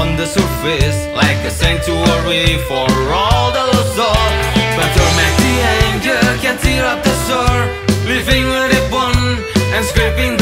on the surface, like a sanctuary for all those souls. But Torment the anger can tear up the soul, living with it one and scraping